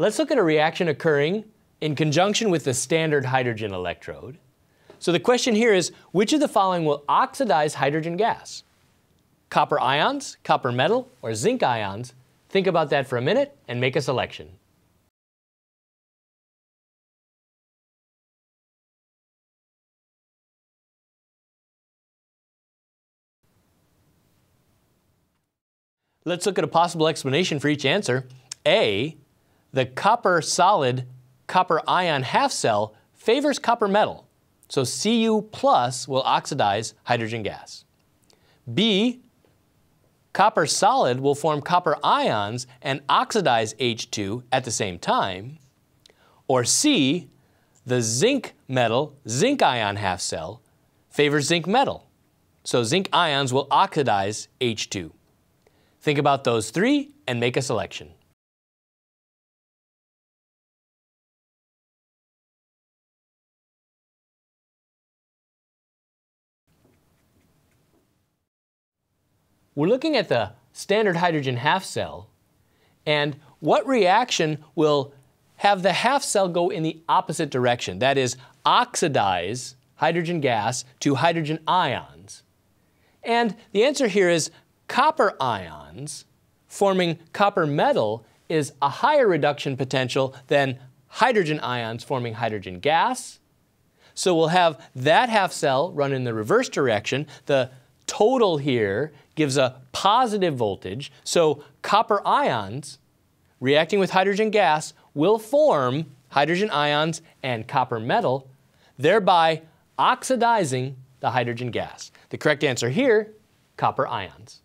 Let's look at a reaction occurring in conjunction with the standard hydrogen electrode. So the question here is, which of the following will oxidize hydrogen gas? Copper ions, copper metal, or zinc ions? Think about that for a minute and make a selection. Let's look at a possible explanation for each answer. A, the copper solid copper ion half cell favors copper metal, so Cu plus will oxidize hydrogen gas. B, copper solid will form copper ions and oxidize H2 at the same time. Or C, the zinc metal, zinc ion half cell favors zinc metal, so zinc ions will oxidize H2. Think about those three and make a selection. We're looking at the standard hydrogen half cell, and what reaction will have the half cell go in the opposite direction? That is, oxidize hydrogen gas to hydrogen ions. And the answer here is copper ions forming copper metal is a higher reduction potential than hydrogen ions forming hydrogen gas. So we'll have that half cell run in the reverse direction. The total here gives a positive voltage. So copper ions reacting with hydrogen gas will form hydrogen ions and copper metal, thereby oxidizing the hydrogen gas. The correct answer here, copper ions.